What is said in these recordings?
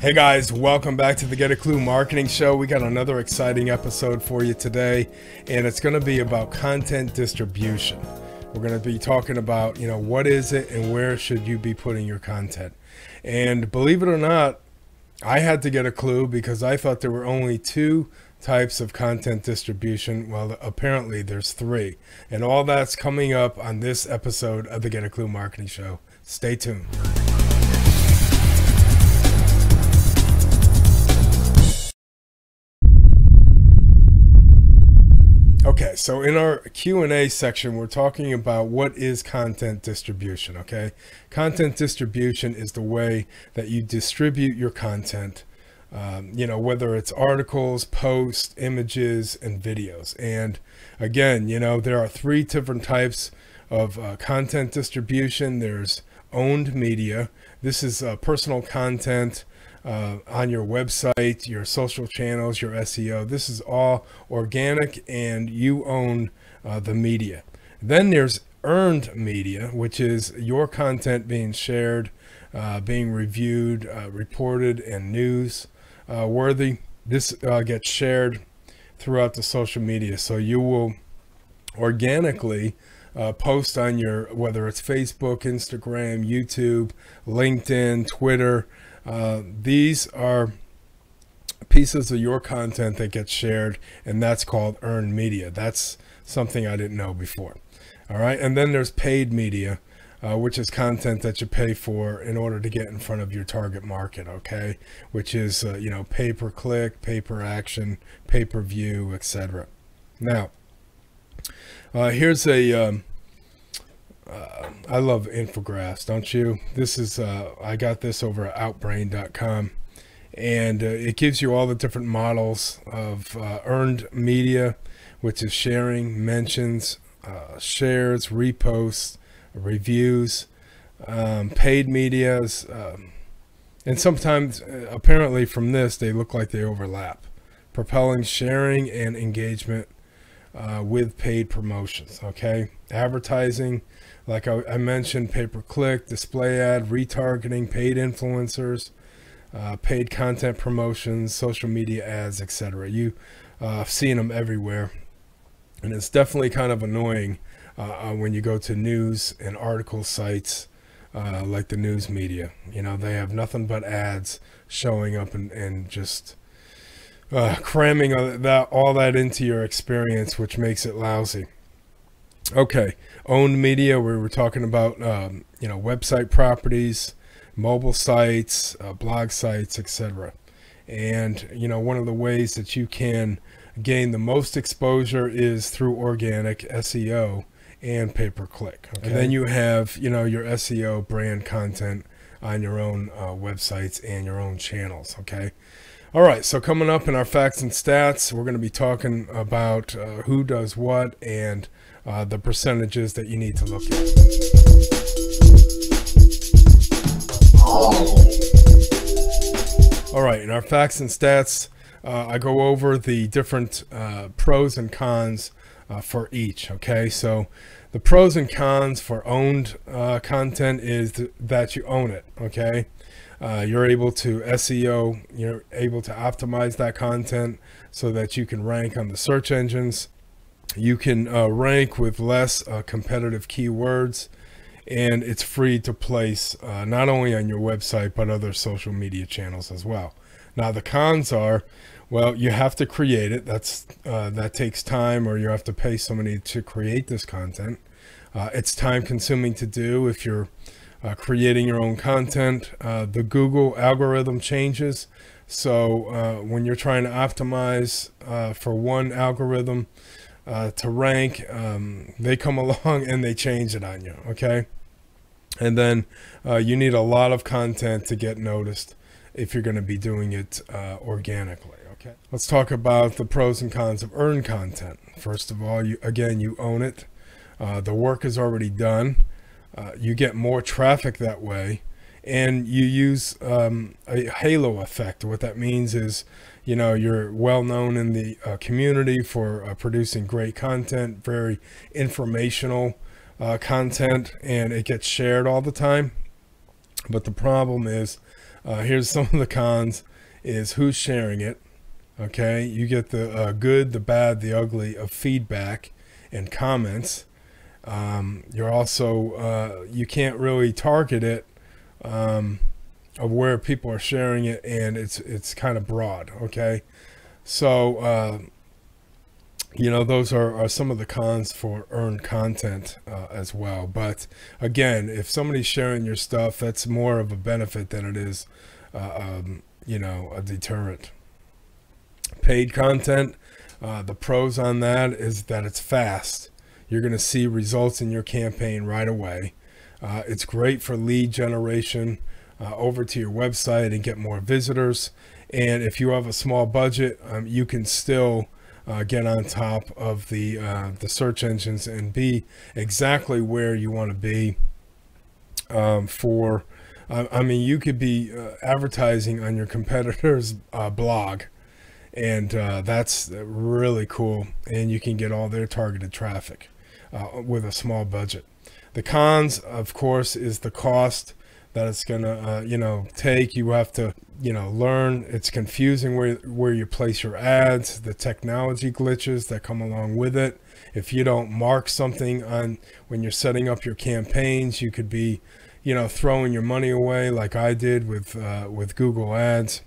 Hey guys, welcome back to the Get a Clue Marketing Show. We got another exciting episode for you today, and it's going to be about content distribution. We're going to be talking about, what is it and where should you be putting your content? And believe it or not, I had to get a clue because I thought there were only two types of content distribution. Well, apparently there's three, and all that's coming up on this episode of the Get a Clue Marketing Show. Stay tuned. Okay, so in our Q&A section, we're talking about what is content distribution, okay? Content distribution is the way that you distribute your content, whether it's articles, posts, images, and videos. And again, there are three different types of content distribution. There's owned media. This is personal content on your website, your social channels, your SEO. This is all organic and you own the media. Then there's earned media, which is your content being shared, being reviewed, reported, and news worthy. This gets shared throughout the social media. So you will organically post on your, whether it's Facebook, Instagram, YouTube, LinkedIn, Twitter. These are pieces of your content that get shared, and that's called earned media. That's something I didn't know before. All right. And then there's paid media, which is content that you pay for in order to get in front of your target market. Okay. Which is, pay per click, pay per action, pay per view, etc. Now, here's a, I love infographics, don't you? This is, I got this over at Outbrain.com, and it gives you all the different models of earned media, which is sharing, mentions, shares, reposts, reviews, paid medias, and sometimes apparently from this they look like they overlap, propelling sharing and engagement with paid promotions. Okay, advertising, like I mentioned, pay-per-click, display ad, retargeting, paid influencers, paid content promotions, social media ads, etc. You seeing them everywhere, and it's definitely kind of annoying when you go to news and article sites like the news media. They have nothing but ads showing up and just cramming all that into your experience, which makes it lousy. Okay, owned media, we were talking about, website properties, mobile sites, blog sites, etc. And, one of the ways that you can gain the most exposure is through organic SEO and pay-per-click. Okay. And then you have, your SEO brand content on your own websites and your own channels. Okay. All right, so coming up in our facts and stats, we're going to be talking about who does what and the percentages that you need to look at. All right, in our facts and stats, I go over the different pros and cons for each. Okay, so the pros and cons for owned content is that you own it. Okay. You're able to SEO, you're able to optimize that content so that you can rank on the search engines. You can rank with less competitive keywords, and it's free to place not only on your website, but other social media channels as well. Now the cons are, well, you have to create it. That's, that takes time, or you have to pay somebody to create this content. It's time consuming to do if you're creating your own content. The Google algorithm changes. So when you're trying to optimize for one algorithm to rank, they come along and they change it on you. Okay. And then you need a lot of content to get noticed if you're going to be doing it organically. Okay. Let's talk about the pros and cons of earned content. First of all, you own it. The work is already done. You get more traffic that way, and you use a halo effect. What that means is, you're well known in the community for producing great content, very informational content, and it gets shared all the time. But the problem is Here's some of the cons is who's sharing it. Okay, you get the good, the bad, the ugly of feedback and comments. You're also, you can't really target it of where people are sharing it, and it's kind of broad. Okay, so you know, those are some of the cons for earned content as well. But again, if somebody's sharing your stuff, that's more of a benefit than it is, you know, a deterrent. Paid content, the pros on that is that it's fast. You're going to see results in your campaign right away. It's great for lead generation over to your website and get more visitors. And if you have a small budget, you can still get on top of the search engines and be exactly where you want to be. I mean, you could be advertising on your competitor's blog, and that's really cool, and you can get all their targeted traffic with a small budget. The cons, of course, is the cost that it's gonna you know, take. You have to, you know, learn. It's confusing where you place your ads, the technology glitches that come along with it. If you don't mark something on when you're setting up your campaigns, you could be, you know, throwing your money away like I did with Google Ads.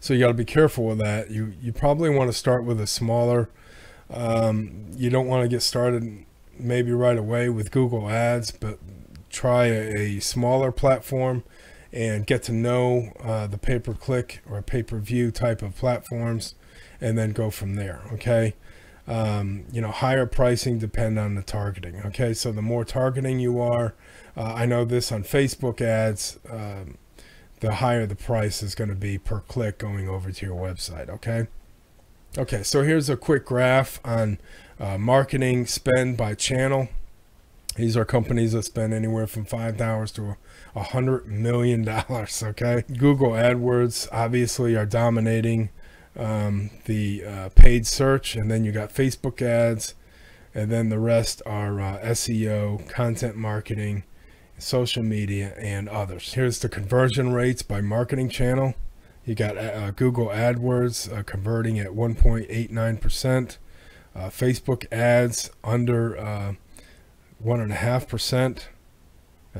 So you got to be careful with that. You probably want to start with a smaller, you don't want to get started maybe right away with Google Ads, but try a smaller platform and get to know the pay-per-click or pay-per-view type of platforms, and then go from there. Okay, you know, higher pricing depend on the targeting. Okay, so the more targeting you are, I know this on Facebook ads, the higher the price is going to be per click going over to your website. Okay. Okay. So here's a quick graph on marketing spend by channel. These are companies that spend anywhere from $5 to $100 million. Okay. Google AdWords obviously are dominating the paid search, and then you got Facebook ads, and then the rest are SEO, content marketing, social media, and others. Here's the conversion rates by marketing channel. You got Google AdWords converting at 1.89%, Facebook ads under 1.5%,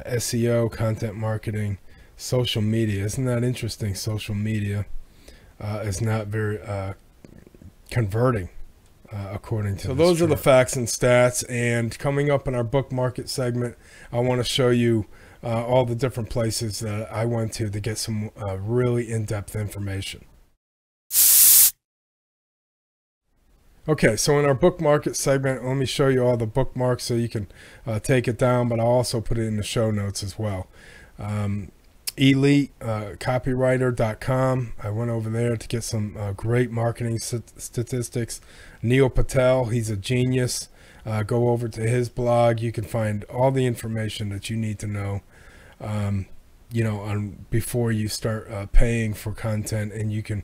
SEO, content marketing, social media. Isn't that interesting? Social media is not very converting. According to, so those chart are the facts and stats. And coming up in our book market segment, I want to show you all the different places that I went to get some really in-depth information. Okay, so in our book market segment, let me show you all the bookmarks so you can take it down, but I'll also put it in the show notes as well. EliteCopywriter.com. I went over there to get some great marketing statistics. Neil Patel, he's a genius. Go over to his blog. You can find all the information that you need to know, you know, on before you start paying for content. And you can,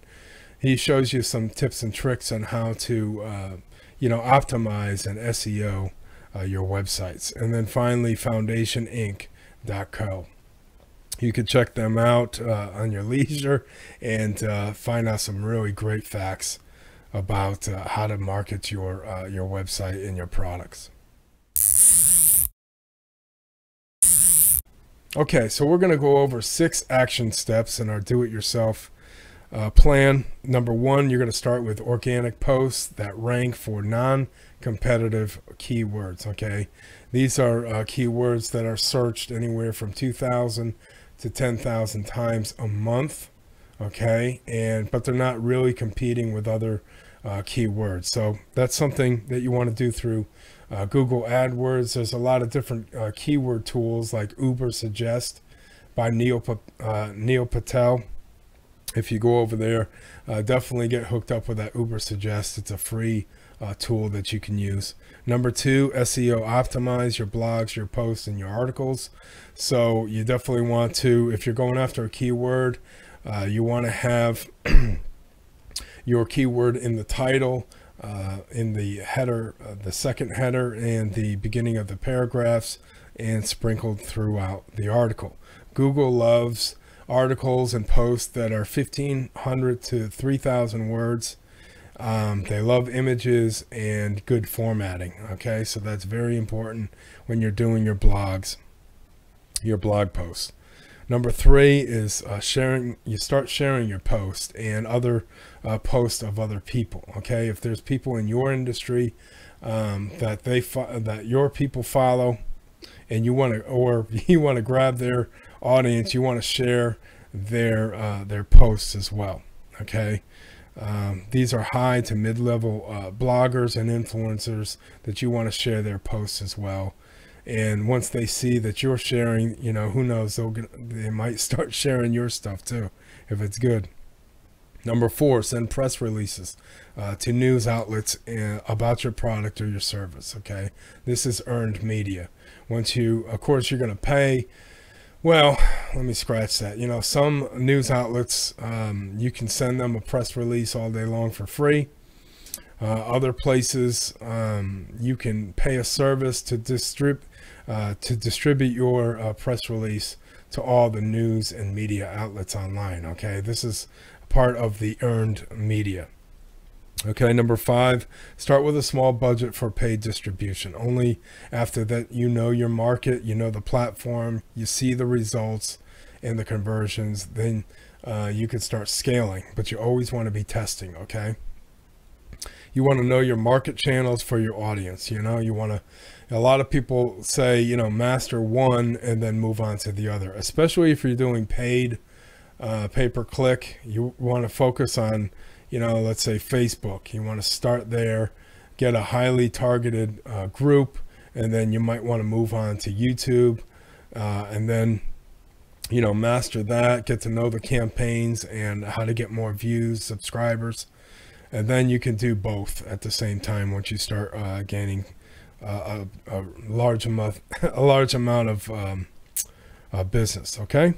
he shows you some tips and tricks on how to, you know, optimize and SEO your websites. And then finally, foundationinc.co. You can check them out on your leisure and find out some really great facts about how to market your website and your products. Okay, so we're going to go over 6 action steps in our do-it-yourself plan. Number 1, you're going to start with organic posts that rank for non-competitive keywords. Okay, these are keywords that are searched anywhere from 2,000 to 10,000 times a month. Okay, and but they're not really competing with other keywords. So that's something that you want to do through Google AdWords. There's a lot of different keyword tools like Uber Suggest by Neil Patel. If you go over there, definitely get hooked up with that Uber Suggest. It's a free tool that you can use. Number 2, SEO optimize your blogs, your posts, and your articles. So you definitely want to, if you're going after a keyword, you want to have your keyword in the title, in the header, the second header, and the beginning of the paragraphs, and sprinkled throughout the article. Google loves articles and posts that are 1,500 to 3,000 words. They love images and good formatting. Okay, so that's very important when you're doing your blogs, your blog posts. Number three is sharing. You start sharing your post and other posts of other people. Okay, if there's people in your industry that your people follow, and you want to, or you want to grab their audience, you want to share their posts as well. Okay. These are high to mid-level bloggers and influencers that you want to share their posts as well. And once they see that you're sharing, you know, who knows, they might start sharing your stuff too, if it's good. Number four, send press releases to news outlets about your product or your service. Okay, this is earned media. Once you, of course, you're going to pay. Well, let me scratch that. You know, some news outlets, you can send them a press release all day long for free. Other places, you can pay a service to distribute your press release to all the news and media outlets online. Okay, this is part of the earned media. Okay, number five, start with a small budget for paid distribution. Only after that, you know your market, you know the platform, you see the results and the conversions, then you can start scaling, but you always want to be testing. Okay, you want to know your market channels for your audience. You know, you want to, a lot of people say, you know, master one and then move on to the other, especially if you're doing paid pay-per-click. You want to focus on, you know, let's say Facebook. You want to start there, get a highly targeted group, and then you might want to move on to YouTube, and then, you know, master that, get to know the campaigns and how to get more views, subscribers, and then you can do both at the same time once you start gaining a large amount of business. Okay.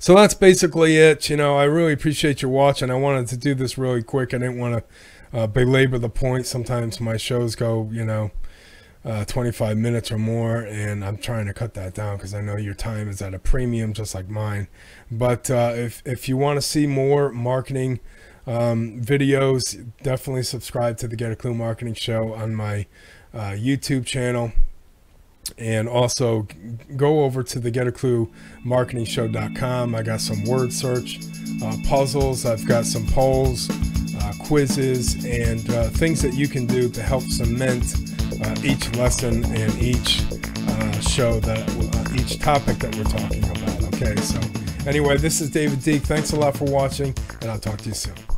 So that's basically it. You know, I really appreciate your watch, and I wanted to do this really quick. I didn't want to belabor the point. Sometimes my shows go, you know, 25 minutes or more, and I'm trying to cut that down because I know your time is at a premium, just like mine. But if you want to see more marketing videos, definitely subscribe to the Get a Clue Marketing Show on my YouTube channel. And also go over to the GetAClueMarketingShow.com. I got some word search puzzles. I've got some polls, quizzes, and things that you can do to help cement each lesson and each show, that each topic that we're talking about. Okay, so anyway, this is David Deke. Thanks a lot for watching, and I'll talk to you soon.